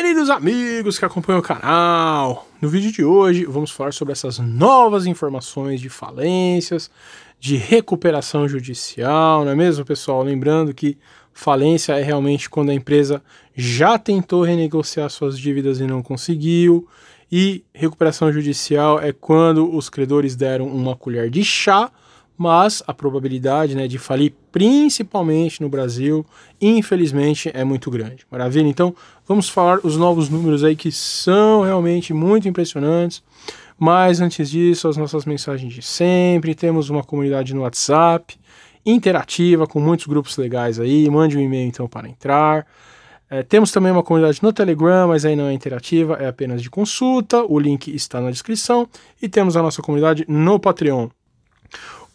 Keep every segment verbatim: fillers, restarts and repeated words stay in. Queridos amigos que acompanham o canal, no vídeo de hoje vamos falar sobre essas novas informações de falências, de recuperação judicial, não é mesmo, pessoal? Lembrando que falência é realmente quando a empresa já tentou renegociar suas dívidas e não conseguiu, e recuperação judicial é quando os credores deram uma colher de chá, mas a probabilidade, né, de falir, principalmente no Brasil, infelizmente é muito grande. Maravilha? Então, vamos falar os novos números aí que são realmente muito impressionantes. Mas antes disso, as nossas mensagens de sempre. Temos uma comunidade no WhatsApp, interativa, com muitos grupos legais aí. Mande um e-mail então para entrar. É, temos também uma comunidade no Telegram, mas aí não é interativa, é apenas de consulta. O link está na descrição. E temos a nossa comunidade no Patreon.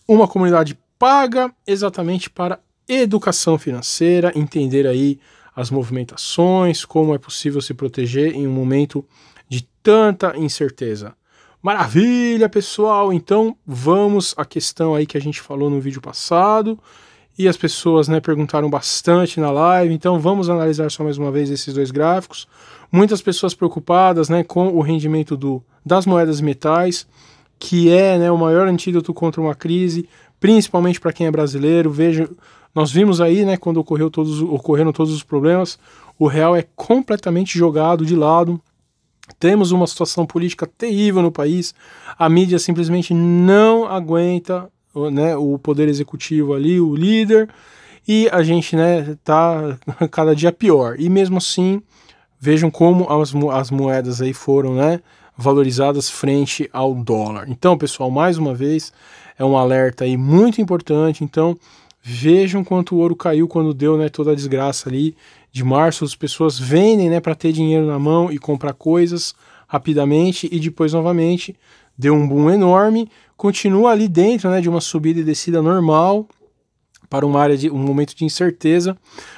Uma comunidade paga exatamente para educação financeira, entender aí as movimentações, como é possível se proteger em um momento de tanta incerteza. Maravilha, pessoal! Então vamos à questão aí que a gente falou no vídeo passado e as pessoas, né, perguntaram bastante na live, então vamos analisar só mais uma vez esses dois gráficos. Muitas pessoas preocupadas, né, com o rendimento do, das moedas e metais, que é, né, o maior antídoto contra uma crise, principalmente para quem é brasileiro. Veja, nós vimos aí, né, quando ocorreu todos, ocorreram todos os problemas, o real é completamente jogado de lado, temos uma situação política terrível no país, a mídia simplesmente não aguenta, né, o poder executivo ali, o líder, e a gente, né, tá cada dia pior. E mesmo assim, vejam como as, as moedas aí foram, né, valorizadas frente ao dólar. Então, pessoal, mais uma vez, é um alerta aí muito importante. Então, vejam quanto o ouro caiu quando deu, né, toda a desgraça ali de março. As pessoas vendem, né, para ter dinheiro na mão e comprar coisas rapidamente, e depois novamente deu um boom enorme. Continua ali dentro, né, de uma subida e descida normal para uma área de um momento de incerteza,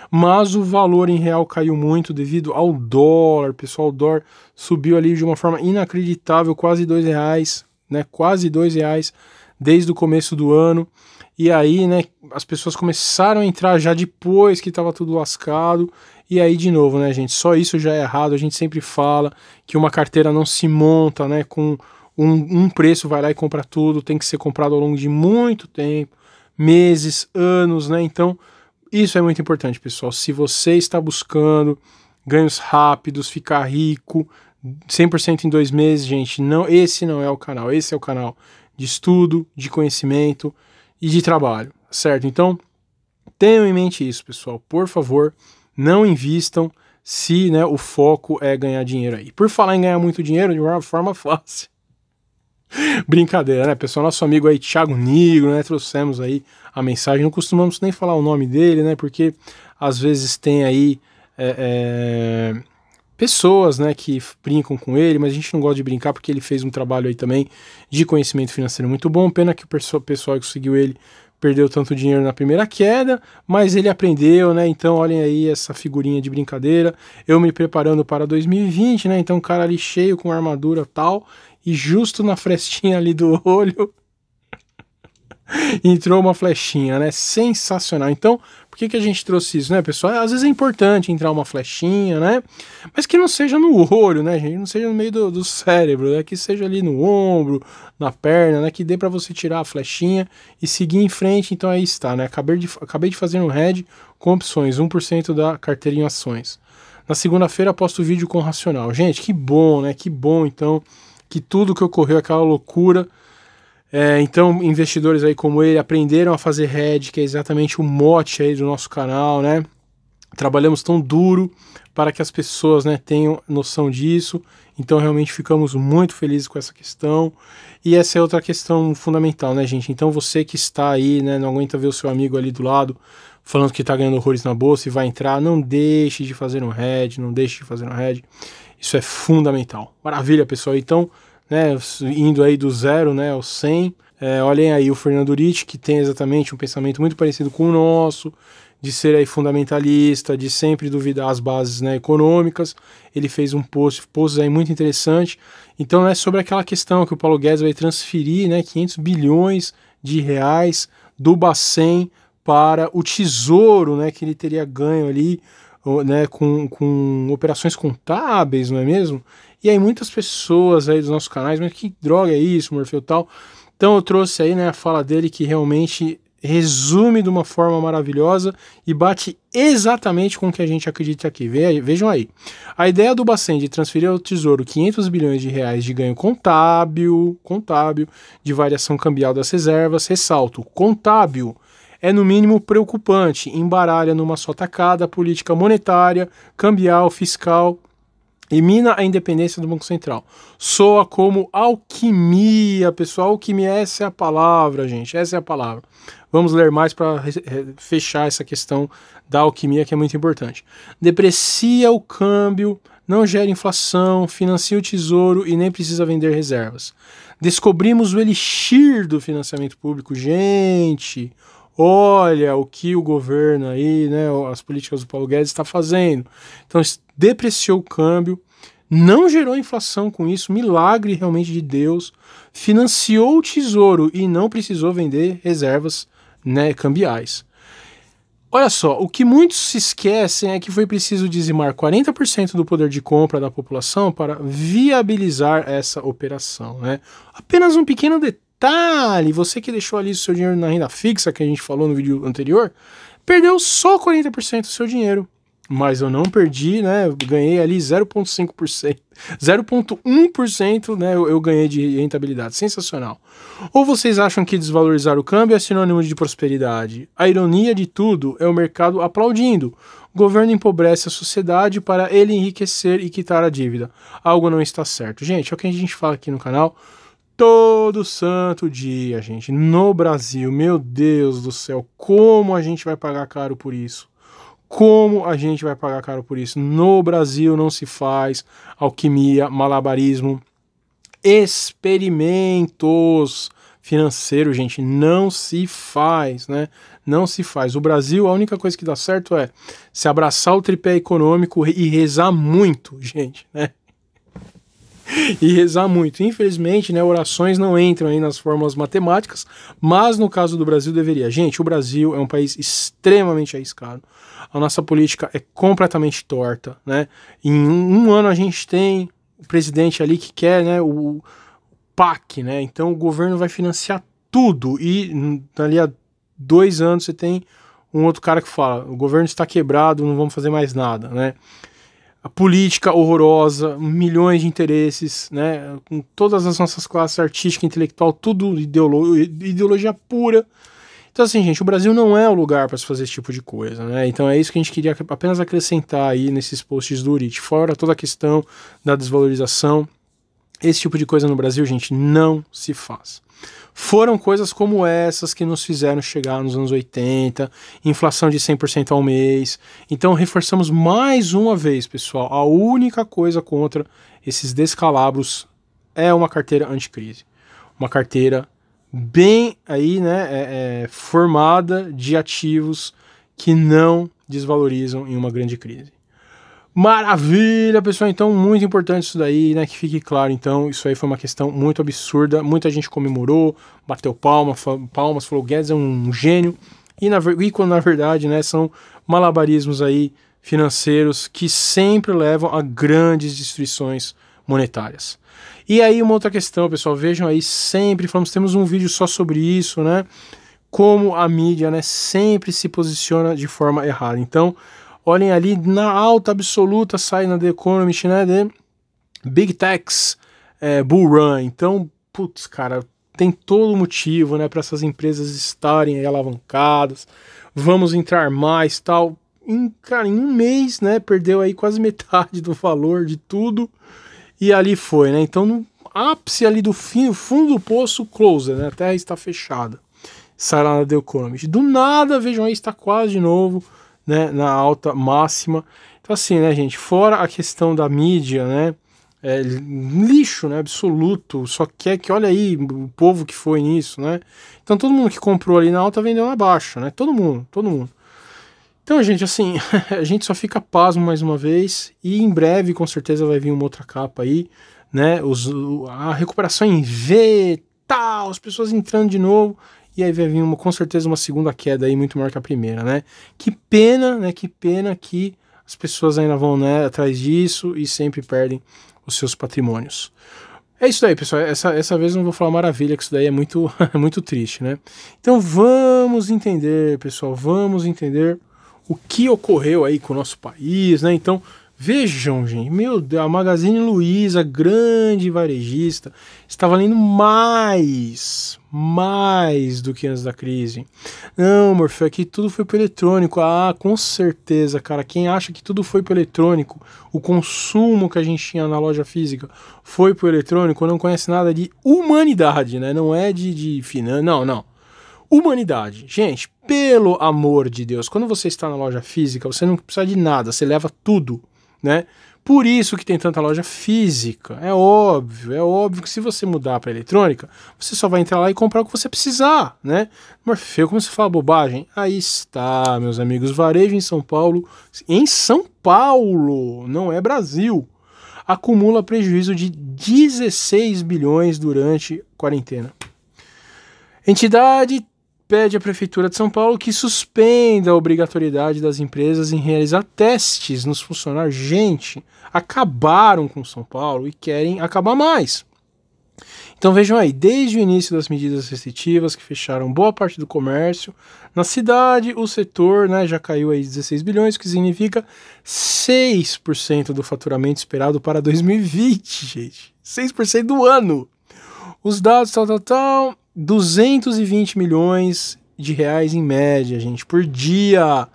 mas o valor em real caiu muito devido ao dólar, pessoal. O dólar subiu ali de uma forma inacreditável, quase dois reais, né? Quase dois reais desde o começo do ano. E aí, né? As pessoas começaram a entrar já depois que estava tudo lascado. E aí, de novo, né, gente? Só isso já é errado. A gente sempre fala que uma carteira não se monta, né? Com um, um preço vai lá e compra tudo. Tem que ser comprado ao longo de muito tempo. Meses, anos, né? Então, isso é muito importante, pessoal. Se você está buscando ganhos rápidos, ficar rico, cem por cento em dois meses, gente, não, esse não é o canal. Esse é o canal de estudo, de conhecimento e de trabalho, certo? Então, tenham em mente isso, pessoal. Por favor, não invistam se, né, o foco é ganhar dinheiro aí. Por falar em ganhar muito dinheiro de uma forma fácil. Brincadeira, né, pessoal? Nosso amigo aí, Thiago Nigro, né, trouxemos aí a mensagem, não costumamos nem falar o nome dele, né, porque às vezes tem aí é, é, pessoas, né, que brincam com ele, mas a gente não gosta de brincar porque ele fez um trabalho aí também de conhecimento financeiro muito bom. Pena que o pessoal que seguiu ele perdeu tanto dinheiro na primeira queda, mas ele aprendeu, né? Então olhem aí essa figurinha de brincadeira, eu me preparando para dois mil e vinte, né? Então o cara ali cheio com armadura e tal, e justo na frestinha ali do olho entrou uma flechinha, né? Sensacional. Então, por que que a gente trouxe isso, né, pessoal? Às vezes é importante entrar uma flechinha, né? Mas que não seja no olho, né, gente? Não seja no meio do, do cérebro, né? Que seja ali no ombro, na perna, né? Que dê para você tirar a flechinha e seguir em frente. Então aí está, né? Acabei de, acabei de fazer um hedge com opções, um por cento da carteira em ações. Na segunda-feira posto o vídeo com racional. Gente, que bom, né? Que bom, então, que tudo que ocorreu, aquela loucura, é, então investidores aí como ele aprenderam a fazer hedge, que é exatamente o mote aí do nosso canal, né? Trabalhamos tão duro para que as pessoas, né, tenham noção disso, então realmente ficamos muito felizes com essa questão, e essa é outra questão fundamental, né, gente? Então você que está aí, né, não aguenta ver o seu amigo ali do lado falando que está ganhando horrores na bolsa e vai entrar, não deixe de fazer um hedge, não deixe de fazer um hedge. Isso é fundamental. Maravilha, pessoal. Então, né, indo aí do zero, né, ao cem, é, olhem aí o Fernando Ulrich, que tem exatamente um pensamento muito parecido com o nosso, de ser aí fundamentalista, de sempre duvidar as bases, né, econômicas. Ele fez um post, post aí muito interessante. Então, é, né, sobre aquela questão que o Paulo Guedes vai transferir, né, quinhentos bilhões de reais do Bacen para o Tesouro, né, que ele teria ganho ali né, com, com operações contábeis, não é mesmo? E aí muitas pessoas aí dos nossos canais, mas que droga é isso, Morfeu e tal? Então eu trouxe aí, né, a fala dele, que realmente resume de uma forma maravilhosa e bate exatamente com o que a gente acredita aqui. Vejam aí. A ideia do Bacen de transferir ao Tesouro quinhentos bilhões de reais de ganho contábil, contábil de variação cambial das reservas, ressalto, contábil, é no mínimo preocupante, embaralha numa só tacada a política monetária, cambial, fiscal e mina a independência do Banco Central. Soa como alquimia, pessoal. Alquimia, essa é a palavra, gente, essa é a palavra. Vamos ler mais para fechar essa questão da alquimia, que é muito importante. Deprecia o câmbio, não gera inflação, financia o Tesouro e nem precisa vender reservas. Descobrimos o elixir do financiamento público, gente. Olha o que o governo aí, né, as políticas do Paulo Guedes está fazendo. Então, depreciou o câmbio, não gerou inflação com isso, milagre realmente de Deus, financiou o Tesouro e não precisou vender reservas, né, cambiais. Olha só, o que muitos se esquecem é que foi preciso dizimar quarenta por cento do poder de compra da população para viabilizar essa operação, né? Apenas um pequeno detalhe. Detalhe, você que deixou ali o seu dinheiro na renda fixa, que a gente falou no vídeo anterior, perdeu só quarenta por cento do seu dinheiro. Mas eu não perdi, né? Eu ganhei ali zero vírgula cinco por cento, zero vírgula um por cento, né? Eu, eu ganhei de rentabilidade. Sensacional. Ou vocês acham que desvalorizar o câmbio é sinônimo de prosperidade? A ironia de tudo é o mercado aplaudindo. O governo empobrece a sociedade para ele enriquecer e quitar a dívida. Algo não está certo. Gente, é o que a gente fala aqui no canal todo santo dia, gente, no Brasil. Meu Deus do céu, como a gente vai pagar caro por isso? Como a gente vai pagar caro por isso? No Brasil não se faz alquimia, malabarismo, experimentos financeiros, gente, não se faz, né? Não se faz. O Brasil, a única coisa que dá certo é se abraçar o tripé econômico e rezar muito, gente, né? E rezar muito. Infelizmente, né, orações não entram aí nas fórmulas matemáticas, mas no caso do Brasil deveria. Gente, o Brasil é um país extremamente arriscado. A nossa política é completamente torta, né? Em um ano a gente tem o presidente ali que quer, né, o P A C, né? Então o governo vai financiar tudo. E dali a dois anos você tem um outro cara que fala: o governo está quebrado, não vamos fazer mais nada, né? A política horrorosa, milhões de interesses, né, com todas as nossas classes artística, intelectual, tudo ideolo ideologia pura. Então assim, gente, o Brasil não é o lugar para se fazer esse tipo de coisa, né? Então é isso que a gente queria apenas acrescentar aí nesses posts do Ulrich, fora toda a questão da desvalorização. Esse tipo de coisa no Brasil, gente, não se faz. Foram coisas como essas que nos fizeram chegar nos anos oitenta, inflação de cem por cento ao mês. Então reforçamos mais uma vez, pessoal, a única coisa contra esses descalabros é uma carteira anticrise. Uma carteira bem aí, né, é, é, formada de ativos que não desvalorizam em uma grande crise. Maravilha, pessoal, então muito importante isso daí, né, que fique claro. Então isso aí foi uma questão muito absurda, muita gente comemorou, bateu palma, palmas, falou Guedes é um gênio, e, na, e quando na verdade, né, são malabarismos aí financeiros que sempre levam a grandes destruições monetárias. E aí uma outra questão, pessoal, vejam aí, sempre falamos, temos um vídeo só sobre isso, né, como a mídia, né, sempre se posiciona de forma errada. Então olhem ali, na alta absoluta, sai na The Economist, né, de Big Techs, é, Bull Run. Então, putz, cara, tem todo motivo, né, para essas empresas estarem aí alavancadas, vamos entrar mais, tal. Em, cara, em um mês, né, perdeu aí quase metade do valor de tudo, e ali foi, né, então no ápice ali do fim, fundo do poço, close, né, a terra está fechada, sai lá na The Economist. Do nada, vejam aí, está quase de novo, né, na alta máxima. Então assim, né, gente, fora a questão da mídia, né, é lixo, né, absoluto, só quer que, olha aí, o povo que foi nisso, né, então todo mundo que comprou ali na alta vendeu na baixa, né, todo mundo, todo mundo. Então, gente, assim, a gente só fica pasmo mais uma vez, e em breve, com certeza, vai vir uma outra capa aí, né, os, a recuperação em V, tal, as pessoas entrando de novo. E aí vai vir uma, com certeza uma segunda queda aí muito maior que a primeira, né? Que pena, né? Que pena que as pessoas ainda vão, né, atrás disso e sempre perdem os seus patrimônios. É isso daí, pessoal. Essa, essa vez não vou falar maravilha, que isso daí é muito, muito triste, né? Então vamos entender, pessoal, vamos entender o que ocorreu aí com o nosso país, né? Então vejam, gente, meu Deus, a Magazine Luiza, grande varejista, está valendo mais, mais do que antes da crise. Não, Morfeu, aqui tudo foi para o eletrônico. Ah, com certeza, cara, quem acha que tudo foi para o eletrônico, o consumo que a gente tinha na loja física foi para o eletrônico, não conhece nada de humanidade, né? Não é de, de finanças, não, não. Humanidade. Gente, pelo amor de Deus, quando você está na loja física, você não precisa de nada, você leva tudo, né? Por isso que tem tanta loja física. É óbvio, é óbvio que se você mudar para eletrônica, você só vai entrar lá e comprar o que você precisar, né? Morfeu, como você fala bobagem? Aí está, meus amigos, varejo em São Paulo, em São Paulo, não é Brasil, acumula prejuízo de dezesseis bilhões durante quarentena. Entidade pede à Prefeitura de São Paulo que suspenda a obrigatoriedade das empresas em realizar testes nos funcionários. Gente, acabaram com São Paulo e querem acabar mais. Então vejam aí, desde o início das medidas restritivas que fecharam boa parte do comércio na cidade, o setor, né, já caiu aí dezesseis bilhões, o que significa seis por cento do faturamento esperado para dois mil e vinte, gente. seis por cento do ano. Os dados, tal, tal, tal... duzentos e vinte milhões de reais em média, gente, por dia,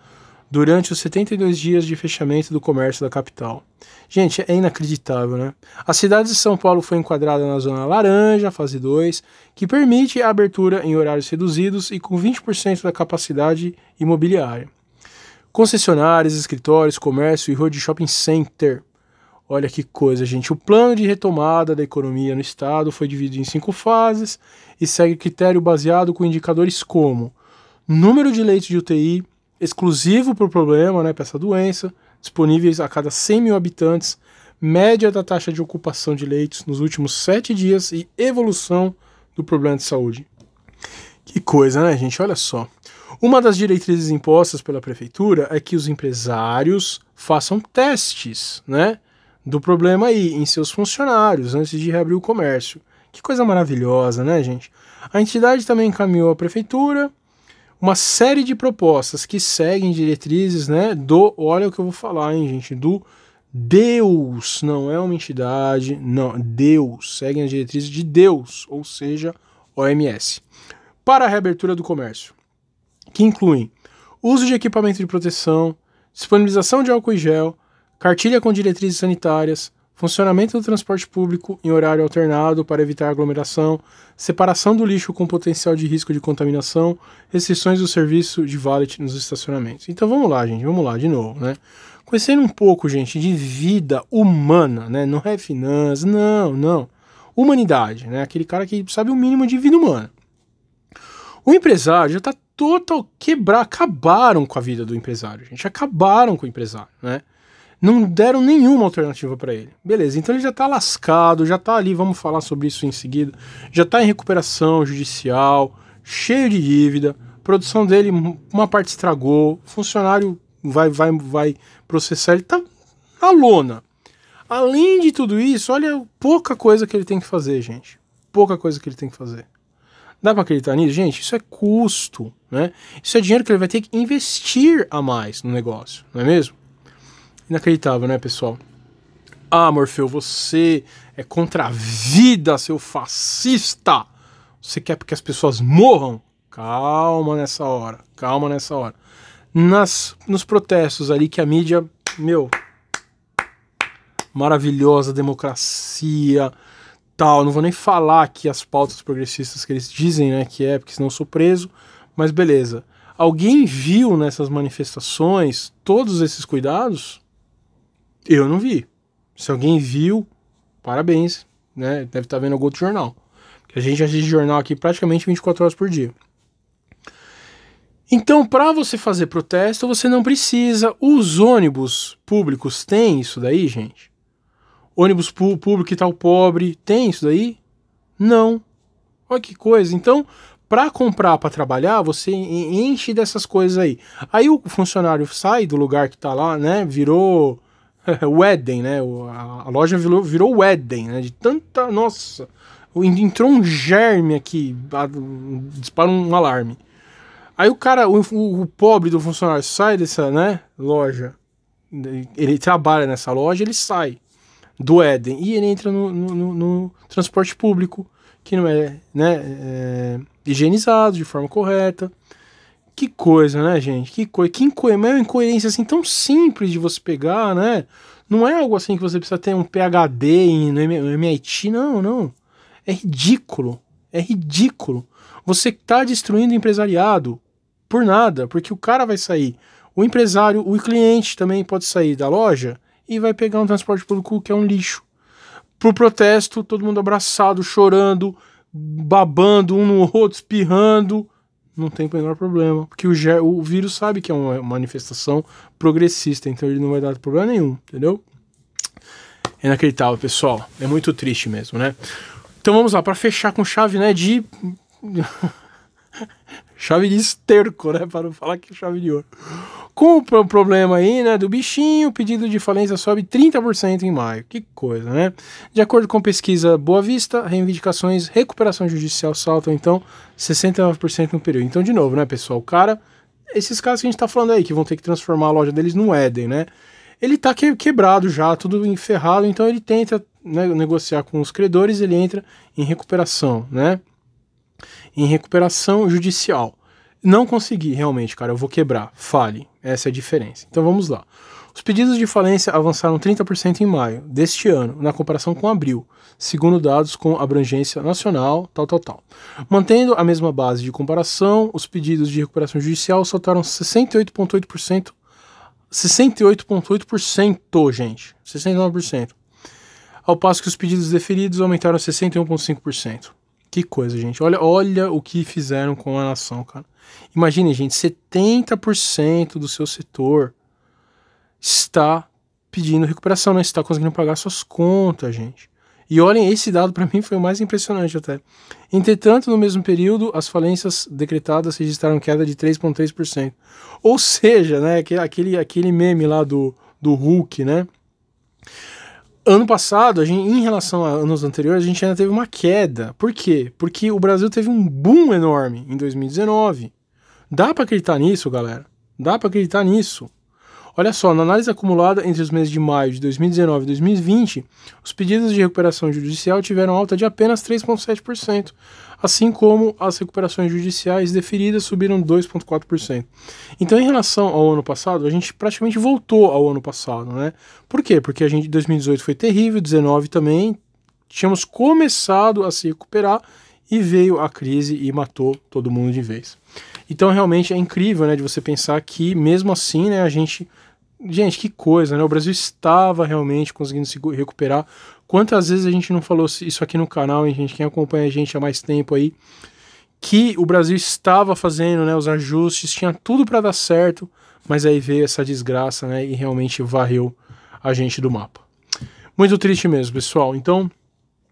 durante os setenta e dois dias de fechamento do comércio da capital. Gente, é inacreditável, né? A cidade de São Paulo foi enquadrada na zona laranja, fase dois, que permite a abertura em horários reduzidos e com vinte por cento da capacidade imobiliária. Concessionárias, escritórios, comércio e rua de shopping center. Olha que coisa, gente. O plano de retomada da economia no estado foi dividido em cinco fases e segue critério baseado com indicadores como número de leitos de U T I, exclusivo para o problema, né, para essa doença, disponíveis a cada cem mil habitantes, média da taxa de ocupação de leitos nos últimos sete dias e evolução do problema de saúde. Que coisa, né, gente? Olha só. Uma das diretrizes impostas pela prefeitura é que os empresários façam testes, né, do problema aí em seus funcionários antes de reabrir o comércio. Que coisa maravilhosa, né, gente? A entidade também encaminhou à prefeitura uma série de propostas que seguem diretrizes, né, do, olha o que eu vou falar, hein, gente, do Deus, não é uma entidade, não, Deus, seguem as diretrizes de Deus, ou seja, O M S, para a reabertura do comércio, que incluem uso de equipamento de proteção, disponibilização de álcool e gel, cartilha com diretrizes sanitárias, funcionamento do transporte público em horário alternado para evitar aglomeração, separação do lixo com potencial de risco de contaminação, restrições do serviço de valet nos estacionamentos. Então vamos lá, gente, vamos lá de novo, né? Conhecendo um pouco, gente, de vida humana, né? Não é finanças, não, não. Humanidade, né? Aquele cara que sabe o mínimo de vida humana. O empresário já está total quebrado, acabaram com a vida do empresário, gente, acabaram com o empresário, né? Não deram nenhuma alternativa para ele. Beleza, então ele já está lascado, já está ali, vamos falar sobre isso em seguida, já está em recuperação judicial, cheio de dívida, produção dele, uma parte estragou, funcionário vai, vai, vai processar, ele está na lona. Além de tudo isso, olha, pouca coisa que ele tem que fazer, gente. Pouca coisa que ele tem que fazer. Dá para acreditar nisso? Gente, isso é custo, né? Isso é dinheiro que ele vai ter que investir a mais no negócio, não é mesmo? Inacreditável, né, pessoal? Ah, Morfeu, você é contra a vida, seu fascista! Você quer que as pessoas morram? Calma nessa hora, calma nessa hora. Nas, nos protestos ali que a mídia, meu, maravilhosa democracia, tal, não vou nem falar aqui as pautas progressistas que eles dizem, né, que é, porque senão eu sou preso, mas beleza. Alguém viu nessas manifestações todos esses cuidados? Eu não vi. Se alguém viu, parabéns, né? Deve estar vendo algum outro jornal. Porque a gente assiste jornal aqui praticamente vinte e quatro horas por dia. Então, para você fazer protesto, você não precisa. Os ônibus públicos têm isso daí, gente? Ônibus público e tal pobre, tem isso daí? Não. Olha que coisa. Então, Para comprar, para trabalhar, você enche dessas coisas aí. Aí o funcionário sai do lugar que tá lá, né? Virou o Éden, né? A loja virou, virou o Éden, né? De tanta... Nossa! Entrou um germe aqui, dispara um alarme. Aí o cara, o, o pobre do funcionário sai dessa, né? Loja. Ele trabalha nessa loja, ele sai do Éden. E ele entra no, no, no transporte público, que não é, né? É... higienizado de forma correta. Que coisa, né, gente? Que coisa, que inco... uma incoerência assim tão simples de você pegar, né? Não é algo assim que você precisa ter um P H D em M I T, não, não. É ridículo, é ridículo. Você tá destruindo o empresariado por nada, porque o cara vai sair, o empresário, o cliente também pode sair da loja e vai pegar um transporte público que é um lixo. Pro protesto, todo mundo abraçado, chorando, babando um no outro, espirrando, não tem o menor problema, porque o, ger, o vírus sabe que é uma manifestação progressista, então ele não vai dar problema nenhum, entendeu? É inacreditável, pessoal, é muito triste mesmo, né? Então vamos lá, para fechar com chave, né, de... chave de esterco, né, para não falar que é chave de ouro. Com o problema aí, né, do bichinho, o pedido de falência sobe trinta por cento em maio. Que coisa, né? De acordo com pesquisa Boa Vista, reivindicações, recuperação judicial saltam, então, sessenta e nove por cento no período. Então, de novo, né, pessoal, o cara... Esses caras que a gente tá falando aí, que vão ter que transformar a loja deles no Éden, né? Ele tá quebrado já, tudo enferrado, então ele tenta, né, negociar com os credores, ele entra em recuperação, né? Em recuperação judicial. Não consegui, realmente, cara, eu vou quebrar, fale, essa é a diferença. Então vamos lá. Os pedidos de falência avançaram trinta por cento em maio deste ano, na comparação com abril, segundo dados com abrangência nacional, tal, tal, tal. Mantendo a mesma base de comparação, os pedidos de recuperação judicial saltaram sessenta e oito vírgula oito por cento, sessenta e oito vírgula oito por cento, gente, sessenta e nove por cento, ao passo que os pedidos deferidos aumentaram sessenta e um vírgula cinco por cento. Que coisa, gente. Olha, olha o que fizeram com a nação, cara. Imaginem, gente, setenta por cento do seu setor está pedindo recuperação, não está conseguindo pagar suas contas, gente. E olhem, esse dado para mim foi o mais impressionante até. Entretanto, no mesmo período, as falências decretadas registraram queda de três vírgula três por cento. Ou seja, né, aquele, aquele meme lá do, do Hulk, né? Ano passado, a gente, em relação a anos anteriores, a gente ainda teve uma queda. Por quê? Porque o Brasil teve um boom enorme em dois mil e dezenove. Dá para acreditar nisso, galera? Dá para acreditar nisso. Olha só, na análise acumulada entre os meses de maio de dois mil e dezenove e dois mil e vinte, os pedidos de recuperação judicial tiveram alta de apenas três vírgula sete por cento, assim como as recuperações judiciais deferidas subiram dois vírgula quatro por cento. Então, em relação ao ano passado, a gente praticamente voltou ao ano passado, né? Por quê? Porque a gente, dois mil e dezoito foi terrível, dois mil e dezenove também, tínhamos começado a se recuperar e veio a crise e matou todo mundo de vez. Então, realmente é incrível, né, de você pensar que, mesmo assim, né, a gente... Gente, que coisa, né? O Brasil estava realmente conseguindo se recuperar. Quantas vezes a gente não falou isso aqui no canal, hein, gente? Quem acompanha a gente há mais tempo aí, que o Brasil estava fazendo, né, os ajustes, tinha tudo para dar certo, mas aí veio essa desgraça, né, e realmente varreu a gente do mapa. Muito triste mesmo, pessoal. Então,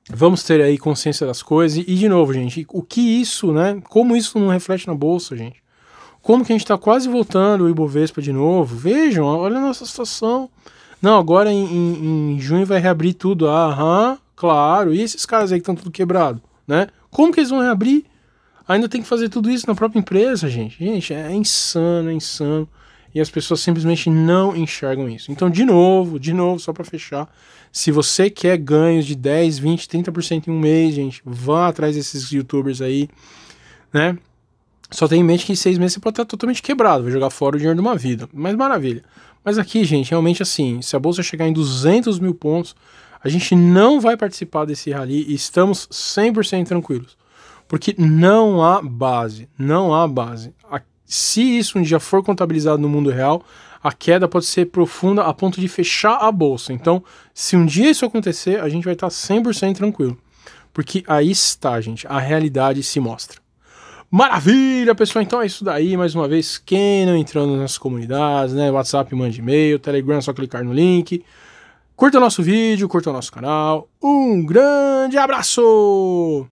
vamos ter aí consciência das coisas. E, de novo, gente, o que isso, né, como isso não reflete na bolsa, gente? Como que a gente está quase voltando o Ibovespa de novo? Vejam, olha a nossa situação. Não, agora em, em, em junho vai reabrir tudo. Aham, claro. E esses caras aí que estão tudo quebrado, né? Como que eles vão reabrir? Ainda tem que fazer tudo isso na própria empresa, gente. Gente, é insano, é insano. E as pessoas simplesmente não enxergam isso. Então, de novo, de novo, só para fechar. Se você quer ganhos de dez por cento, vinte por cento, trinta por cento em um mês, gente, vá atrás desses youtubers aí, né? Só tem em mente que em seis meses você pode estar totalmente quebrado, vai jogar fora o dinheiro de uma vida. Mas maravilha. Mas aqui, gente, realmente assim, se a bolsa chegar em duzentos mil pontos, a gente não vai participar desse rally e estamos cem por cento tranquilos. Porque não há base, não há base. Se isso um dia for contabilizado no mundo real, a queda pode ser profunda a ponto de fechar a bolsa. Então, se um dia isso acontecer, a gente vai estar cem por cento tranquilo. Porque aí está, gente, a realidade se mostra. Maravilha, pessoal, então é isso daí, mais uma vez, quem não entrou nas nossas comunidades, né, WhatsApp, mande e-mail, Telegram, é só clicar no link, curta o nosso vídeo, curta o nosso canal, um grande abraço!